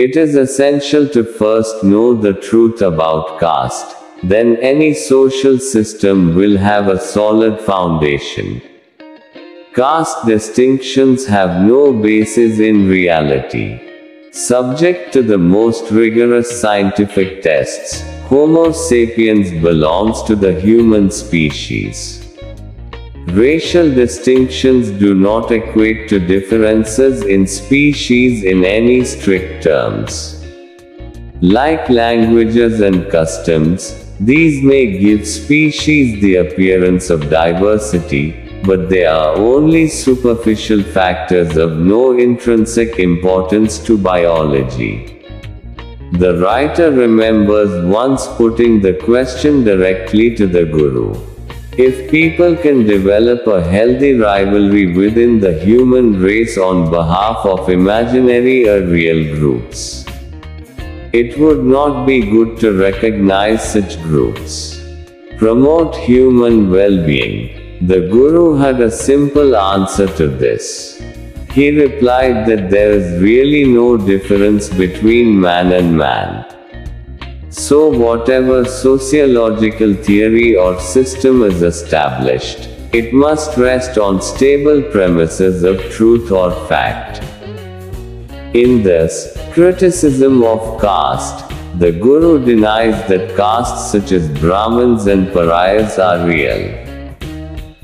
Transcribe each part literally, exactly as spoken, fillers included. It is essential to first know the truth about caste. Then any social system will have a solid foundation. Caste distinctions have no basis in reality. Subject to the most rigorous scientific tests, Homo sapiens belongs to the human species. Racial distinctions do not equate to differences in species in any strict terms. Like languages and customs, these may give species the appearance of diversity, but they are only superficial factors of no intrinsic importance to biology. The writer remembers once putting the question directly to the Guru. If people can develop a healthy rivalry within the human race on behalf of imaginary or real groups, it would not be good to recognize such groups. Promote human well-being. The Guru had a simple answer to this. He replied that there is really no difference between man and man. So whatever sociological theory or system is established, it must rest on stable premises of truth or fact. In this criticism of caste, the Guru denies that castes such as Brahmins and Pariahs are real.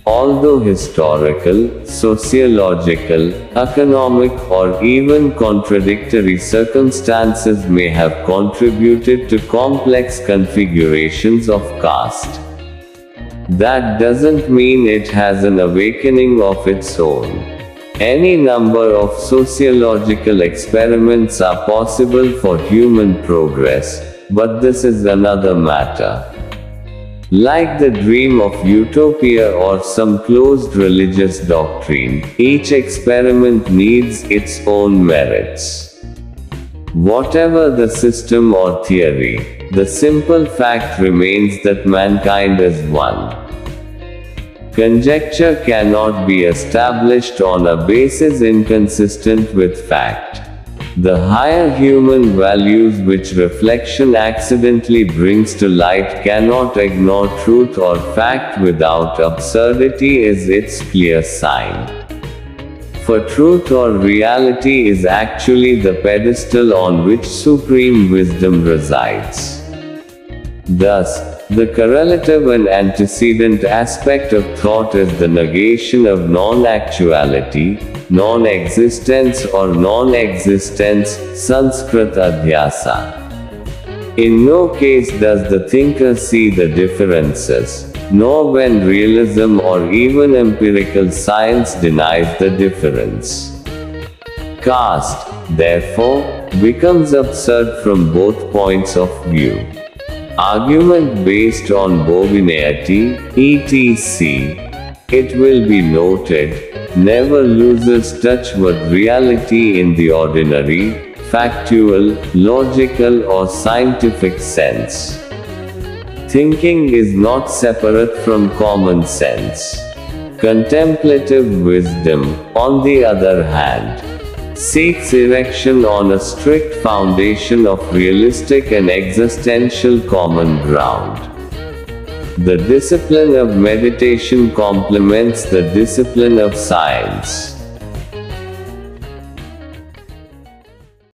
Although historical, sociological, economic, or even contradictory circumstances may have contributed to complex configurations of caste, that doesn't mean it has an awakening of its own. Any number of sociological experiments are possible for human progress, but this is another matter. Like the dream of utopia or some closed religious doctrine, each experiment needs its own merits. Whatever the system or theory, the simple fact remains that mankind is one. Conjecture cannot be established on a basis inconsistent with fact. The higher human values which reflection accidentally brings to light cannot ignore truth or fact without absurdity is its clear sign. For truth or reality is actually the pedestal on which supreme wisdom resides. Thus, the correlative and antecedent aspect of thought is the negation of non-actuality, non-existence or non-existence, Sanskrit adhyasa. In no case does the thinker see the differences, nor when realism or even empirical science denies the difference. Caste, therefore, becomes absurd from both points of view. Argument based on bovineity, et cetera, it will be noted, never loses touch with reality in the ordinary, factual, logical or scientific sense. Thinking is not separate from common sense. Contemplative wisdom, on the other hand, seeks erection on a strict foundation of realistic and existential common ground. The discipline of meditation complements the discipline of science.